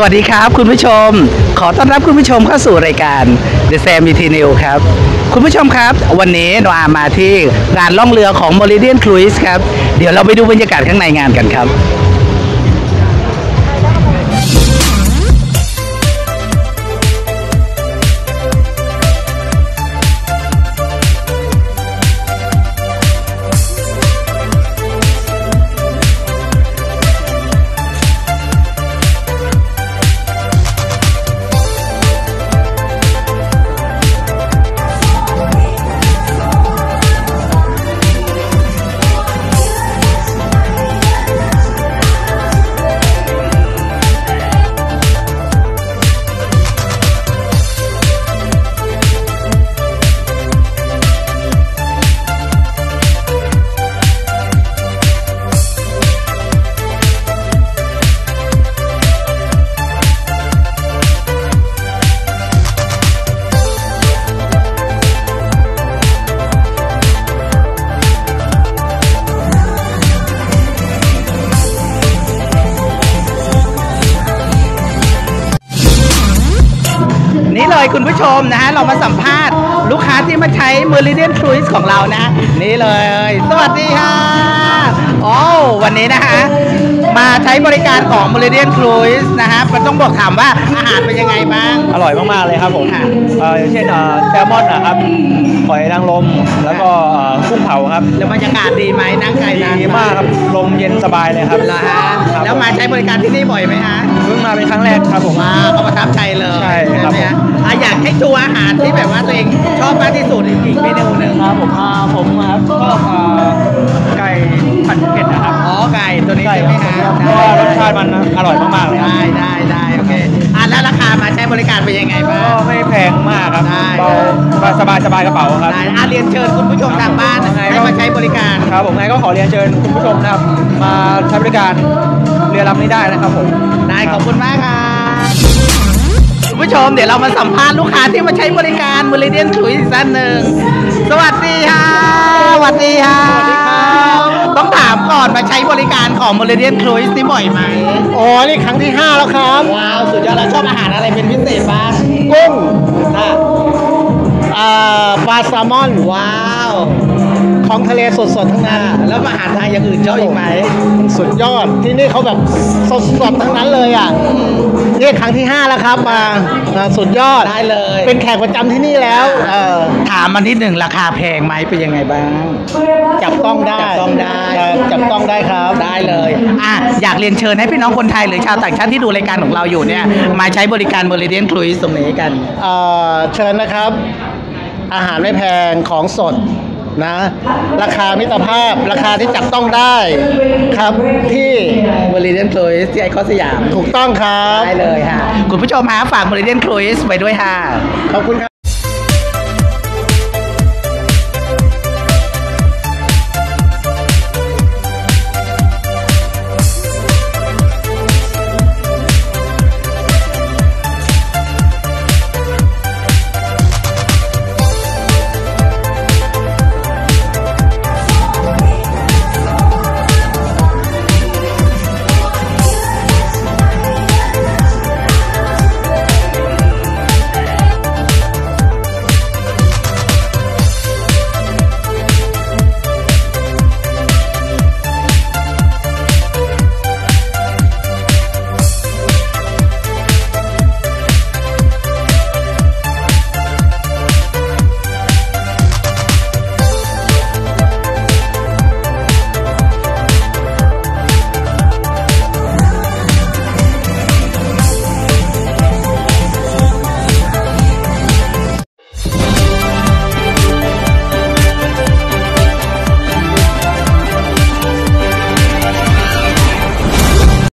สวัสดีครับคุณผู้ชมขอต้อนรับคุณผู้ชมเข้าสู่รายการ TheSaMET!NEWS ครับคุณผู้ชมครับวันนี้เรามาที่งานล่องเรือของ Meridian Cruise ครับเดี๋ยวเราไปดูบรรยากาศข้างในงานกันครับนี่เลยคุณผู้ชมนะฮะเรามาสัมภาษณ์ลูกค้าที่มาใช้ Meridian Cruise ของเรานะนี่เลยสวัสดีค่ะโอ้วันนี้นะคะมาใช้บริการของ Meridian Cruise นะฮะมันต้องบอกถามว่าอาหารเป็นยังไงบ้างอร่อยมากๆเลยครับผมอย่างเช่นแซลมอนนะครับหอยนางรมแล้วก็กุ้งเผาครับแล้วบรรยากาศดีไหมนั่งไกลนานดีมากครับลมเย็นสบายเลยครับแล้วฮะแล้วมาใช้บริการที่นี่บ่อยไหมฮะเพิ่งมาเป็นครั้งแรกครับผมก็ประทับใจเลยใช่ครับอยากให้ตัวอาหารที่แบบว่าตัวเองชอบมากที่สุดอีกเมนูหนึ่งครับผมครับก็ไก่ผัดเผ็ดนะครับอ๋อไก่ตัวนี้ใช่ไหมครับรสชาติมันอร่อยมากๆเลยได้โอเคแล้วราคามาใช้บริการเป็นยังไงบ้างก็ไม่แพงมากครับสบายกระเป๋าครับเรียนเชิญคุณผู้ชมทางบ้านให้มาใช้บริการครับผมไงก็ขอเรียนเชิญคุณผู้ชมนะครับมาใช้บริการเรือลำนี้ได้นะครับผมได้ขอบคุณมากครับผู้ชมเดี๋ยวเรามาสัมภาษณ์ลูกค้าที่มาใช้บริการ Meridian Cruise อีกท่านหนึ่งสวัสดีค่ะสวัสดีค่ะต้องถามก่อนมาใช้บริการของ Meridian Cruise ที่บ่อยไหมอ๋อนี่ครั้งที่ 5 แล้วครับว้าวสุดยอดแล้วชอบอาหารอะไรเป็นพิเศษบ้างกุ้งปลาแซลมอนว้าวของทะเลสดๆทั้งนั้นแล้วอาหารไทยอย่างอื่นชอบอีกไหมสุดยอดที่นี่เขาแบบสดๆทั้งนั้นเลยอ่ะนี่ครั้งที่ 5 แล้วครับมาสุดยอดได้เลยเป็นแขกประจำที่นี่แล้วถามมานิดหนึ่งราคาแพงไหมเป็นยังไงบ้างจับต้องได้ครับได้เลยอยากเรียนเชิญให้พี่น้องคนไทยหรือชาวต่างชาติที่ดูรายการของเราอยู่เนี่ยมาใช้บริการ Meridian Cruise ตรงนี้กันเชิญนะครับอาหารไม่แพงของสดนะราคามิตรภาพราคาที่จับต้องได้ครับที่ Meridian Cruise ที่ไอคอนสยามถูกต้องครับได้เลยค่ะคุณผู้ชมฝาก Meridian Cruise ไปด้วยค่ะขอบคุณครับ